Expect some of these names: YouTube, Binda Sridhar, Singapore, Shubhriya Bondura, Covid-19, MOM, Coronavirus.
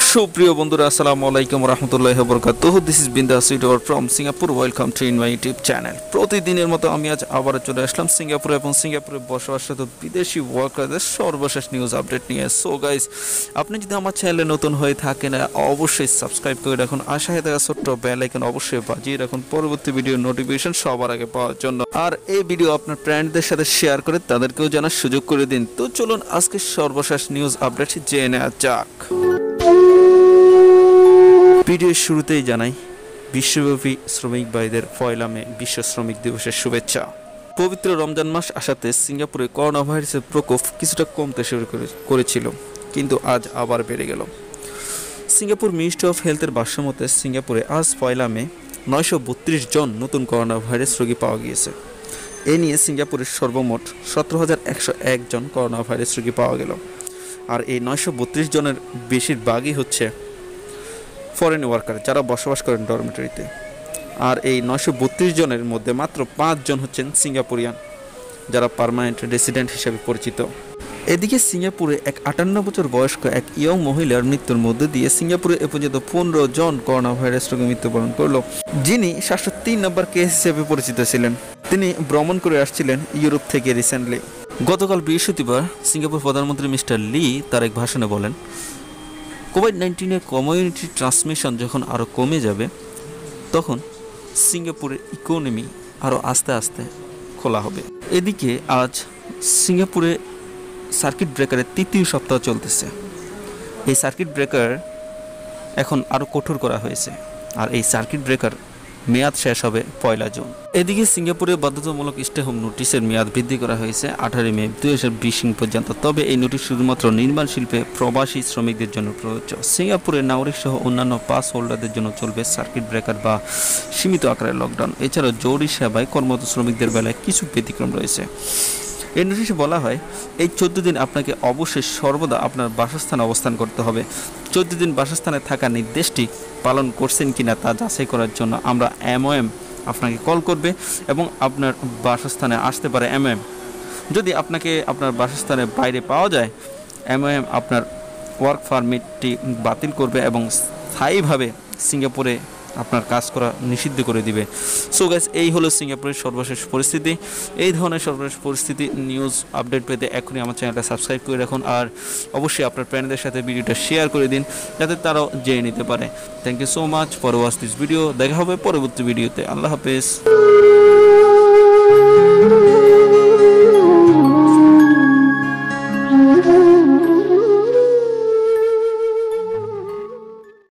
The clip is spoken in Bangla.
Shubhriya Bondura, Assalamu Alaikum Warahmatullahi Wabarakatuh. This is Binda Sridhar from Singapore. Welcome to my YouTube channel. প্রতিদিনের মতো আমি আজ আবার চলে আসলাম সিঙ্গাপুর এবং সিঙ্গাপুরে বসবাসরত বিদেশি ওয়ার্কারদের সর্বশেষ নিউজ আপডেট নিয়ে। সো গাইস, আপনি যদি আমার চ্যানেলে নতুন হয়ে থাকেন অবশ্যই সাবস্ক্রাইব করে রাখুন, আশায় থাকা ছোট্ট বেল আইকন অবশ্যই বাজিয়ে রাখুন পরবর্তী ভিডিও নোটিফিকেশন সবার আগে পাওয়ার জন্য। আর এই ভিডিও আপনার ফ্রেন্ডদের সাথে শেয়ার করে তাদেরকেও জানার সুযোগ করে দিন। তো চলুন আজকে সর্বশেষ নিউজ আপডেট জেনে নেওয়া যাক। ভিডিওর শুরুতেই জানাই বিশ্বব্যাপী শ্রমিক ভাইদের ১লা মে বিশ্ব শ্রমিক দিবসের শুভেচ্ছা। পবিত্র রমজান মাস আসাতে সিঙ্গাপুরে করোনা ভাইরাসের প্রকোপ কিছুটা কমতে শুরু করেছিল, কিন্তু আজ আবার বেড়ে গেল। সিঙ্গাপুর মিনিস্ট্রি অফ হেলথের ভাষ্যমতে সিঙ্গাপুরে আজ ১লা মে ৯৩২ জন নতুন করোনা ভাইরাস রোগী পাওয়া গিয়েছে। এ নিয়ে সিঙ্গাপুরের সর্বমোট ১৭,১০১ জন করোনা ভাইরাস রোগী পাওয়া গেল। আর এই ৯৩২ জনের বেশিরভাগই হচ্ছে ফরেন ওয়ার্কার, যারা বসবাস করেন ডরমেটরিতে। আর এই ৯৩২ জনের মধ্যে মাত্র ৫ জন হচ্ছেন সিঙ্গাপুরিয়ান, যারা পার্মানেন্ট রেসিডেন্ট হিসেবে পরিচিত। এদিকে সিঙ্গাপুরে এক ৫৮ বছর বয়স্ক এক ইয়ং মহিলার মৃত্যুর মধ্যে দিয়ে সিঙ্গাপুরে এ পর্যন্ত ১৫ জন করোনা ভাইরাস রোগে মৃত্যুবরণ করল, যিনি ৭০৩ নম্বর কেস হিসেবে পরিচিত ছিলেন। তিনি ভ্রমণ করে আসছিলেন ইউরোপ থেকে রিসেন্টলি। গতকাল বৃহস্পতিবার সিঙ্গাপুর প্রধানমন্ত্রী মিস্টার লি তার এক ভাষণে বলেন, কোভিড-19 কমিউনিটি ট্রান্সমিশন যখন আরও কমে যাবে তখন সিঙ্গাপুরের ইকোনমি আরও আস্তে আস্তে খোলা হবে। এদিকে আজ সিঙ্গাপুরে সার্কিট ব্রেকারের ৩য় সপ্তাহ চলতেছে। এই সার্কিট ব্রেকার এখন আরও কঠোর করা হয়েছে, আর এই সার্কিট ব্রেকার মেয়াদ শেষ হবে ১লা জুন। এদিকে সিঙ্গাপুরে বাধ্যতামূলক স্টে হোম নোটিশের মেয়াদ বৃদ্ধি করা হয়েছে ১৮ মে ২০২০ পর্যন্ত। তবে এই নোটিশ শুধুমাত্র নির্মাণ শিল্পে প্রবাসী শ্রমিকদের জন্য প্রযোজ্য। সিঙ্গাপুরে নাগরিক সহ অন্যান্য পাস হোল্ডারদের জন্য চলবে সার্কিট ব্রেকার বা সীমিত আকারের লকডাউন। এছাড়াও জরুরি সেবায় কর্মরত শ্রমিকদের বেলায় কিছু ব্যতিক্রম রয়েছে। এই নোটিশে বলা হয়, এই ১৪ দিন আপনাকে অবশ্যই সর্বদা আপনার বাসস্থানে অবস্থান করতে হবে। ১৪ দিন বাসস্থানে থাকার নির্দেশটি পালন করছেন কিনা তা যাচাই করার জন্য আমরা MOM আপনাকে কল করবে এবং আপনার বাসস্থানে আসতে পারে MOM। যদি আপনাকে আপনার বাসস্থানের বাইরে পাওয়া যায়, MOM আপনার ওয়ার্ক পারমিটটি বাতিল করবে এবং স্থায়ীভাবে সিঙ্গাপুরে আপনার কাজ করা নিষিদ্ধ করে দিবে। সো গাইস, এই হলো সিঙ্গাপুরের সর্বশেষ পরিস্থিতি। এই ধরনের সর্বশেষ পরিস্থিতি নিউজ আপডেট পেতে এখনই আমার চ্যানেলটা সাবস্ক্রাইব করে রাখুন, আর অবশ্যই আপনার ফ্রেন্ডদের সাথে ভিডিওটা শেয়ার করে দিন যাতে তারাও জেনে নিতে পারে। Thank you so much for watch this video. দেখা হবে পরবর্তী ভিডিওতে। আল্লাহ হাফেজ।